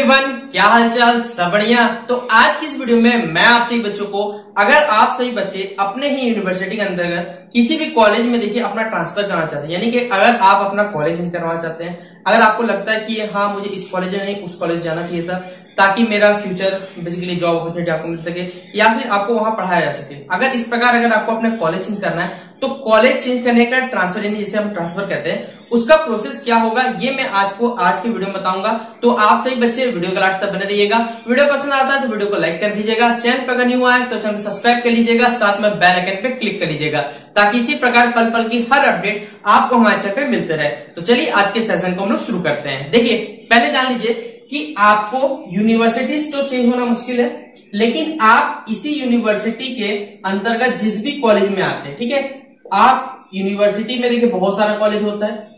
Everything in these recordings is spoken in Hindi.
एवरीवन, क्या हालचाल सब बढ़िया। तो आज की इस वीडियो में मैं आप सभी बच्चों को, अगर आप सभी बच्चे अपने ही यूनिवर्सिटी के अंतर्गत किसी भी कॉलेज में देखिए अपना ट्रांसफर करना चाहते हैं, यानी कि अगर आप अपना कॉलेज चेंज करवाना चाहते हैं, अगर आपको लगता है कि हाँ मुझे इस कॉलेज में नहीं उस कॉलेज जाना चाहिए था ताकि मेरा फ्यूचर बेसिकली जॉब अपॉर्चुनिटी आपको मिल सके या फिर आपको वहां पढ़ाया जा सके, अगर इस प्रकार अगर आपको अपने कॉलेज चेंज करना है तो कॉलेज चेंज करने का ट्रांसफर यानी जिसे हम ट्रांसफर कहते हैं उसका प्रोसेस क्या होगा ये मैं आज की वीडियो में बताऊंगा। तो आप सभी बच्चे वीडियो का लास्ट तक बने रहिएगा। वीडियो पसंद आता है तो वीडियो को लाइक कर दीजिएगा, चैनल पर अगर न्यू आए तो चैनल को सब्सक्राइब कर लीजिएगा, साथ में बेल आइकन पे क्लिक कर लीजिएगा ताकि इसी प्रकार पल पल की हर अपडेट आपको हमारे चैनल पे मिलते रहे। तो चलिए आज के सेशन को हम लोग शुरू करते हैं। देखिए पहले जान लीजिए कि आपको यूनिवर्सिटीज तो चेंज होना मुश्किल है, लेकिन आप इसी यूनिवर्सिटी के अंतर्गत जिस भी कॉलेज में आते हैं, ठीक है, आप यूनिवर्सिटी में देखिए बहुत सारा कॉलेज होता है।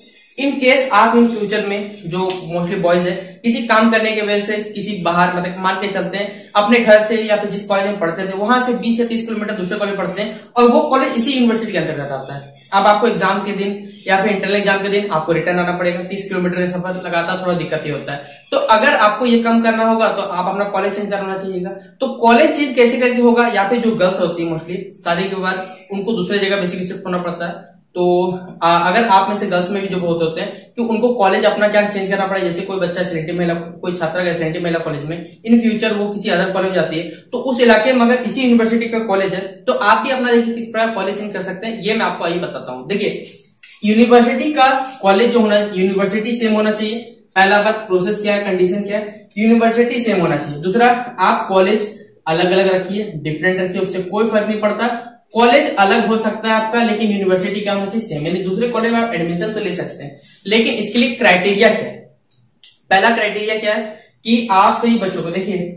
इन केस आप इन फ्यूचर में जो मोस्टली बॉयज है किसी काम करने की वजह से किसी बाहर मतलब मान के चलते हैं अपने घर से या फिर जिस कॉलेज में पढ़ते थे वहां से 20 या 30 किलोमीटर दूसरे कॉलेज पढ़ते हैं और वो कॉलेज इसी यूनिवर्सिटी के अंतर्गत आता है। अब आपको एग्जाम के दिन या फिर इंटरनल एग्जाम के दिन आपको रिटर्न आना पड़ेगा, 30 किलोमीटर का सफर लगातार थोड़ा दिक्कत ही होता है। तो अगर आपको ये कम करना होगा तो आप अपना कॉलेज चेंज करना चाहिएगा। तो कॉलेज चेंज कैसे करके होगा, या फिर जो गर्ल्स होती है मोस्टली शादी के बाद उनको दूसरी जगह बेसिकली शिफ्ट होना पड़ता है। तो अगर आप में से गर्ल्स में भी जो बहुत होते हैं कि उनको कॉलेज अपना क्या चेंज करना पड़ा, जैसे कोई बच्चा एसएनटी महिला, कोई छात्रा एसएनटी महिला कॉलेज में इन फ्यूचर वो किसी अदर कॉलेज जाती है तो उस इलाके में अगर इसी यूनिवर्सिटी का कॉलेज है तो आप भी अपना देखिए किस प्रकार कॉलेज चेंज कर सकते हैं ये मैं आपको आइए बताता हूँ। देखिए यूनिवर्सिटी का कॉलेज जो होना, यूनिवर्सिटी सेम होना चाहिए। पहला बात प्रोसेस क्या है, कंडीशन क्या है, यूनिवर्सिटी सेम होना चाहिए। दूसरा, आप कॉलेज अलग अलग रखिए, डिफरेंट रखिए, उससे कोई फर्क नहीं पड़ता। कॉलेज अलग हो सकता है आपका लेकिन यूनिवर्सिटी क्या होना चाहिए, सेम, यानी दूसरे कॉलेज में आप एडमिशन तो ले सकते हैं। लेकिन इसके लिए क्राइटेरिया क्या है, पहला क्राइटेरिया क्या है कि आप सभी बच्चों को देखिए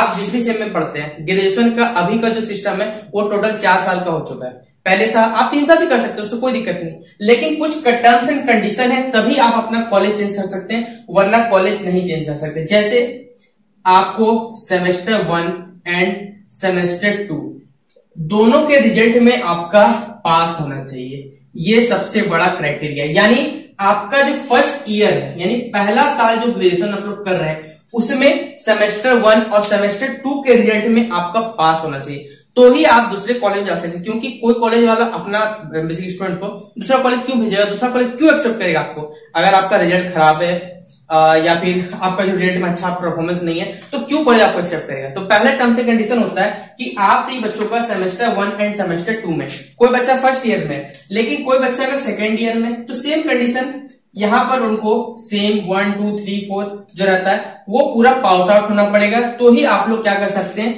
आप जिस भी सेम में पढ़ते हैं ग्रेजुएशन का अभी का जो सिस्टम है वो टोटल 4 साल का हो चुका है। पहले था, आप 3 साल भी कर सकते हो, उसको कोई दिक्कत नहीं, लेकिन कुछ टर्म्स एंड कंडीशन है तभी आप अपना कॉलेज चेंज कर सकते हैं, वरना कॉलेज नहीं चेंज कर सकते। जैसे आपको सेमेस्टर 1 एंड सेमेस्टर 2 दोनों के रिजल्ट में आपका पास होना चाहिए, ये सबसे बड़ा क्राइटेरिया। यानी आपका जो फर्स्ट ईयर है, यानी पहला साल जो ग्रेजुएशन आप लोग कर रहे हैं उसमें सेमेस्टर 1 और सेमेस्टर 2 के रिजल्ट में आपका पास होना चाहिए तो ही आप दूसरे कॉलेज जा सकते हैं। क्योंकि कोई कॉलेज वाला अपना बेसिक स्टूडेंट को दूसरा कॉलेज क्यों भेजेगा, दूसरा कॉलेज क्यों एक्सेप्ट करेगा आपको, अगर आपका रिजल्ट खराब है या फिर आपका जो रिजल्ट में अच्छा परफॉर्मेंस नहीं है तो क्यों कॉलेज आपको एक्सेप्ट करेगा। तो पहले टर्म से कंडीशन होता है कि आप सही बच्चों का सेमेस्टर 1 एंड सेमेस्टर 2 में, कोई बच्चा फर्स्ट ईयर में लेकिन कोई बच्चा अगर सेकेंड ईयर में, तो सेम कंडीशन यहाँ पर उनको सेम 1 2 3 4 जो रहता है वो पूरा पास आउट होना पड़ेगा तो ही आप लोग क्या कर सकते हैं,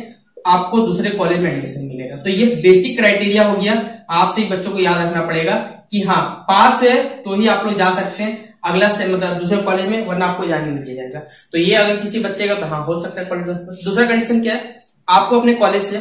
आपको दूसरे कॉलेज में एडमिशन मिलेगा। तो ये बेसिक क्राइटेरिया हो गया, आप सभी बच्चों को याद रखना पड़ेगा कि हाँ पास है तो ही आप लोग जा सकते हैं अगला से मतलब दूसरे कॉलेज में, वरना आपको जाने नहीं दिया जाएगा। तो ये अगर किसी बच्चे का तो हाँ हो सकता है कॉलेज ट्रांसफर। दूसरा कंडीशन क्या है, आपको अपने कॉलेज से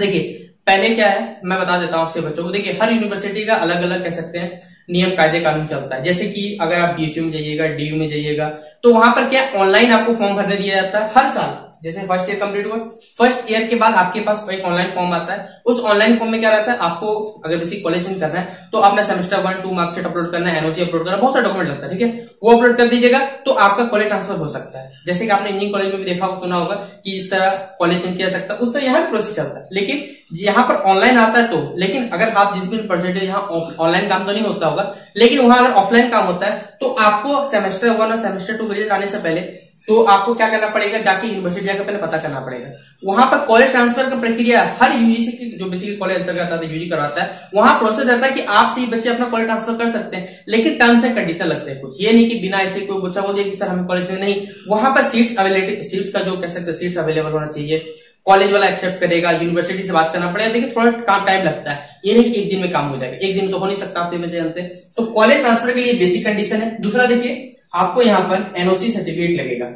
देखिए पहले क्या है मैं बता देता हूँ आपसे बच्चों को। देखिए हर यूनिवर्सिटी का अलग अलग कह सकते हैं नियम कायदे कानून चलता है। जैसे कि अगर आप बीएचयू में जाइएगा, डीयू में जाइएगा तो वहां पर क्या ऑनलाइन आपको फॉर्म भरने दिया जाता है हर साल। जैसे फर्स्ट ईयर कंप्लीट हुआ, फर्स्ट ईयर के बाद आपके पास एक ऑनलाइन फॉर्म आता है, उस ऑनलाइन फॉर्म में क्या रहता है, आपको अगर किसी कॉलेज चेंज करना है तो आपने सेमेस्टर 1 2 मार्कशीट अपलोड करना है, एनओसी अपलोड करना, बहुत सारे डॉक्यूमेंट लगता है, ठीक है, वो अपलोड कर दीजिएगा तो आपका कॉलेज ट्रांसफर हो सकता है। जैसे कि आपने इंजीनियरिंग कॉलेज में भी देखा होगा, सुना होगा कि इस तरह कॉलेज चेंज किया सकता है, उस तरह यहाँ प्रोसेस चलता है। लेकिन यहाँ पर ऑनलाइन आता है तो, लेकिन अगर आप जिस भी यूनिवर्सिटी यहाँ ऑनलाइन काम तो नहीं होता होगा लेकिन वहां अगर ऑफलाइन काम होता है तो आपको सेमेस्टर 1 और सेमेस्टर 2 रिजल्ट आने से पहले तो आपको क्या करना पड़ेगा, जाके यूनिवर्सिटी जाकर पहले पता करना पड़ेगा। वहां पर कॉलेज ट्रांसफर का प्रक्रिया हर यूजीसी की जो बेसिकली कॉलेज अंतर्गत आता है यूजी करवाता है, वहां प्रोसेस रहता है कि आप सभी बच्चे अपना कॉलेज ट्रांसफर कर सकते हैं लेकिन टर्म्स एंड कंडीशन लगते हैं कुछ। ये नहीं कि बिना ऐसे कोई बच्चा को दे कि सर हमें कॉलेज नहीं, वहां पर सीट्स का जो कह सकते हैं सीट्स अवेलेबल होना चाहिए, कॉलेज वाला एक्सेप्ट करेगा, यूनिवर्सिटी से बात करना पड़ेगा। देखिए थोड़ा टाइम लगता है, ये नहीं कि एक दिन में काम हो जाएगा, एक दिन तो हो नहीं सकता, आप सभी बच्चे जानते हैं। तो कॉलेज ट्रांसफर के लिए बेसिक कंडीशन है। दूसरा देखिए आपको यहाँ पर एनओसी सर्टिफिकेट लगेगा,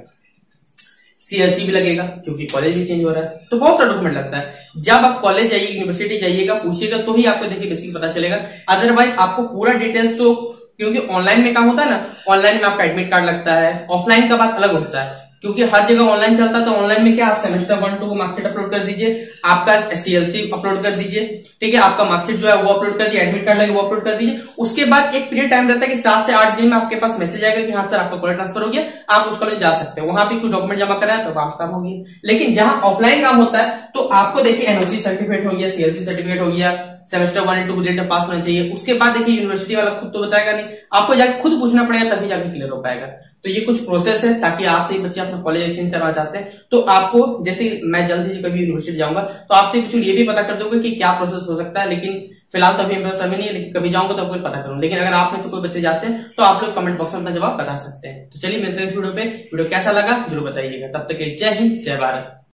सीएलसी भी लगेगा क्योंकि कॉलेज भी चेंज हो रहा है तो बहुत सारा डॉक्यूमेंट लगता है। जब आप कॉलेज जाइए, यूनिवर्सिटी जाइएगा, पूछिएगा तो ही आपको देखिए बेसिक पता चलेगा, अदरवाइज आपको पूरा डिटेल्स तो, क्योंकि ऑनलाइन में काम होता है ना, ऑनलाइन में आपका एडमिट कार्ड लगता है, ऑफलाइन का बात अलग होता है। क्योंकि हर जगह ऑनलाइन चलता है, तो ऑनलाइन में क्या आप सेमेस्टर 1-2 को मार्कशीट अपलोड कर दीजिए, आपका एससीएलसी अपलोड कर दीजिए, ठीक है, आपका मार्कशीट जो है वो अपलोड कर दीजिए, एडमिट कार्ड लगे वो अपलोड कर दीजिए। उसके बाद एक पीरियड टाइम रहता है कि 7 से 8 दिन में आपके पास मैसेज आएगा कि हाँ सर आपका कॉलेज ट्रांसफर हो गया, आप उस कॉलेज जा सकते हो, वहां पर कुछ डॉक्यूमेंट जमा कराया तो आप काम होगी। लेकिन जहां ऑफलाइन काम होता है तो आपको देखिए एनओसी सर्टिफिकेट हो गया, सीएलसी सर्टिफिकेट हो गया, सेमेस्टर 1 और 2 रिलेटेड पास होना चाहिए। उसके बाद देखिए यूनिवर्सिटी वाला खुद तो बताएगा नहीं, आपको जाके खुद पूछना पड़ेगा तभी जाके क्लियर हो पाएगा। तो ये कुछ प्रोसेस है ताकि आपसे बच्चे अपना कॉलेज एक्सचेंज करना चाहते हैं तो आपको, जैसे मैं जल्दी से कभी यूनिवर्सिटी जाऊंगा तो आपसे कुछ ये भी पता कर दोगे कि क्या प्रोसेस हो सकता है, लेकिन फिलहाल तो अभी मेरे समय नहीं है, लेकिन कभी जाऊंगा तो आपको पता करूंगा। लेकिन अगर आप में से कोई बच्चे जाते हैं तो आप लोग कमेंट बॉक्स में अपना जवाब बता सकते हैं। तो चलिए मिलते हैं इस वीडियो पे, वीडियो कैसा लगा जरूर बताइएगा। तब तक के जय हिंद जय भारत।